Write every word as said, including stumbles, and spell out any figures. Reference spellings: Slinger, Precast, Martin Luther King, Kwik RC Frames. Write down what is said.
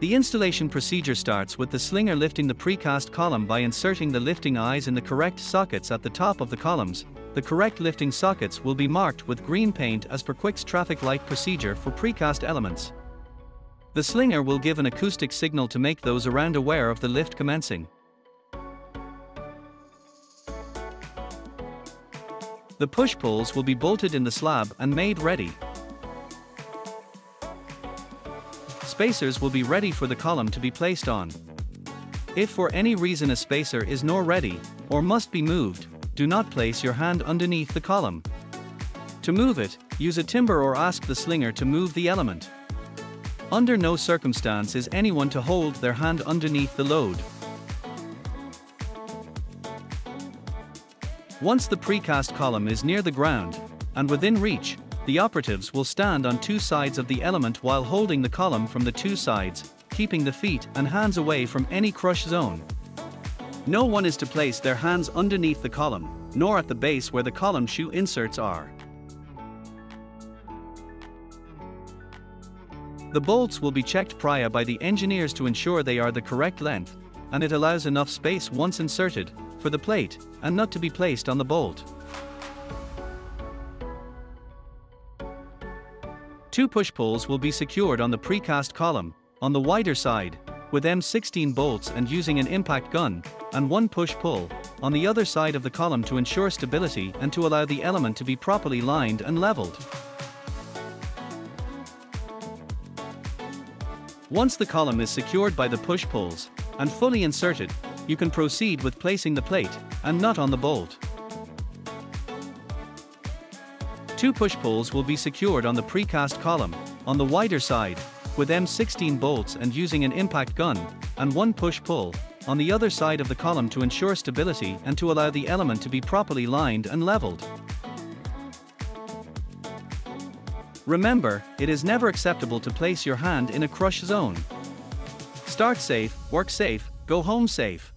The installation procedure starts with the slinger lifting the precast column by inserting the lifting eyes in the correct sockets at the top of the columns. The correct lifting sockets will be marked with green paint as per Kwik's traffic light procedure for precast elements. The slinger will give an acoustic signal to make those around aware of the lift commencing. The push poles will be bolted in the slab and made ready. Spacers will be ready for the column to be placed on. If for any reason a spacer is not ready, or must be moved, do not place your hand underneath the column. To move it, use a timber or ask the slinger to move the element. Under no circumstance is anyone to hold their hand underneath the load. Once the precast column is near the ground, and within reach, the operatives will stand on two sides of the element while holding the column from the two sides, keeping the feet and hands away from any crush zone. No one is to place their hands underneath the column, nor at the base where the column shoe inserts are. The bolts will be checked prior by the engineers to ensure they are the correct length, and it allows enough space once inserted for the plate and nut to be placed on the bolt. Two push poles will be secured on the precast column, on the wider side, with M sixteen bolts and using an impact gun, and one push pole, on the other side of the column to ensure stability and to allow the element to be properly lined and leveled. Once the column is secured by the push poles, and fully inserted, you can proceed with placing the plate and nut on the bolt. Two push poles will be secured on the precast column, on the wider side, with M sixteen bolts and using an impact gun, and one push pole, on the other side of the column to ensure stability and to allow the element to be properly lined and leveled. Remember, it is never acceptable to place your hand in a crush zone. Start safe, work safe, go home safe.